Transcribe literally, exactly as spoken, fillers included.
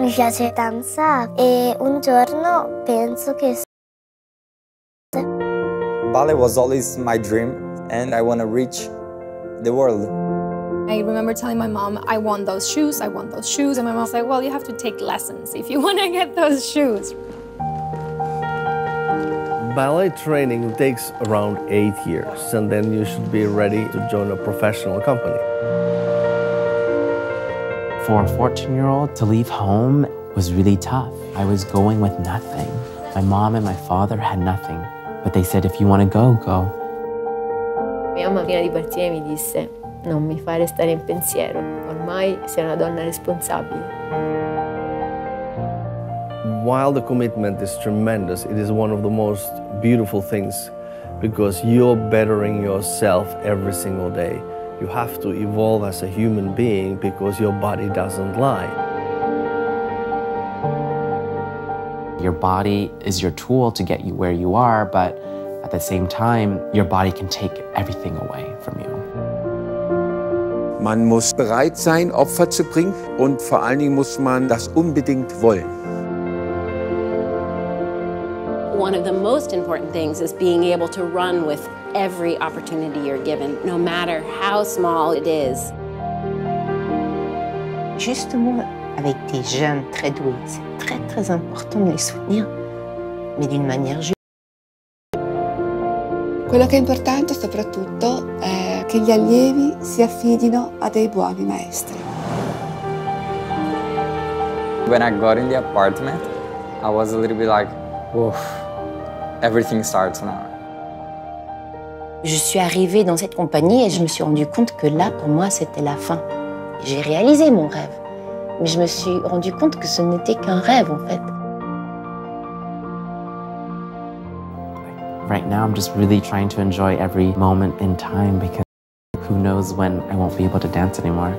Mi piace danzare e un giorno penso che... Ballet was always my dream and I want to reach the world. I remember telling my mom, I want those shoes, I want those shoes. And my mom was like, well, you have to take lessons if you want to get those shoes. Ballet training takes around eight years, and then you should be ready to join a professional company. For a fourteen-year-old to leave home was really tough. I was going with nothing. My mom and my father had nothing, but they said, if you want to go, go. Mia mamma prima di partire mi disse, non mi fare stare in pensiero, ormai sei una donna responsabile. While the commitment is tremendous, it is one of the most beautiful things because you're bettering yourself every single day. You have to evolve as a human being because your body doesn't lie. Your body is your tool to get you where you are, but at the same time, your body can take everything away from you. Man muss bereit sein, Opfer zu bringen, und vor allen Dingen muss man das unbedingt wollen. One of the most important things is being able to run with every opportunity you're given, no matter how small it is. Justement, avec des jeunes très doués, c'est très très important de les soutenir, mais d'une manière giusta. Quello che è importante soprattutto è che gli allievi si affidino a dei buoni maestri. When I got in the apartment, I was a little bit like, whoa. Everything starts now. Je suis arrivée dans cette compagnie et je me suis rendu compte que là, pour moi, c'était la fin. J'ai réalisé mon rêve, mais je me suis rendu compte que ce n'était qu'un rêve, en fait. Right now, I'm just really trying to enjoy every moment in time because who knows when I won't be able to dance anymore.